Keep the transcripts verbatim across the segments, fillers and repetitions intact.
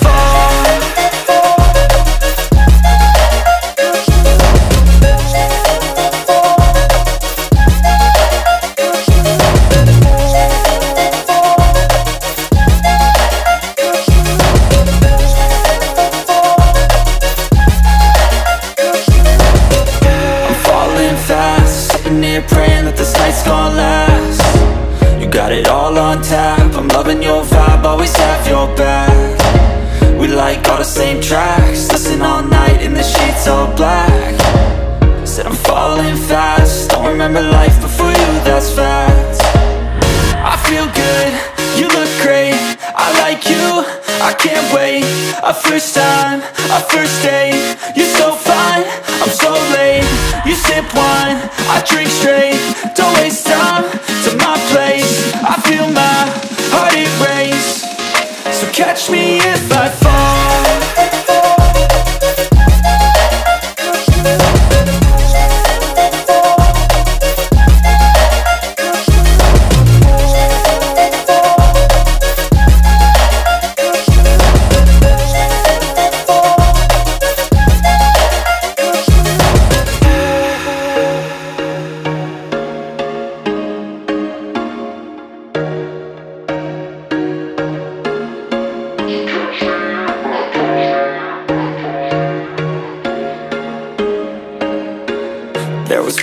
fall. spinning tracks, listen all night in the sheets all black. Said I'm falling fast, don't remember life before you, that's fact. I feel good, you look great, I like you, I can't wait. A first time, a first date, you're so fine, I'm so late. You sip wine, I drink straight, don't waste time to my place. I feel my heart it race, so catch me if I fall. There was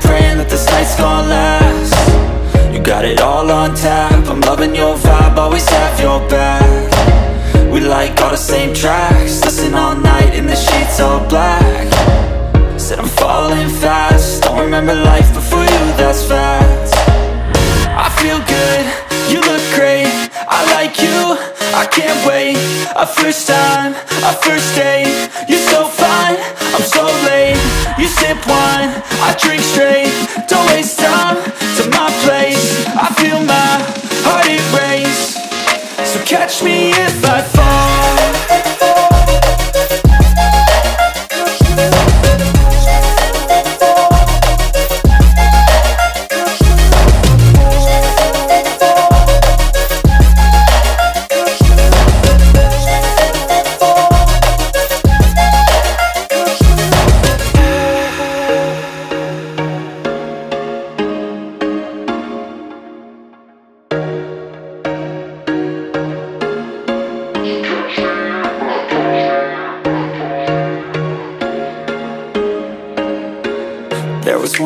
Praying that this night's gonna last. You got it all on tap, I'm loving your vibe, always have your back. We like all the same tracks, listen all night in the sheets all black. Said I'm falling fast, don't remember life before you, that's fact. I feel good, you look great, I like you, I can't wait. A first time, a first date, you're so fine, I'm so late. You sip wine, I drink straight, don't waste time to my place. I feel my heart it race, so catch me if I fall. There was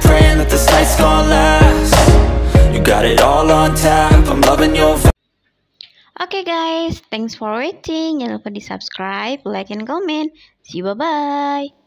Praying that this night's gonna last. You got it all on tap, I'm loving your vibe. Okay guys, thanks for waiting. Jangan lupa di subscribe, like, and comment. See you, bye bye.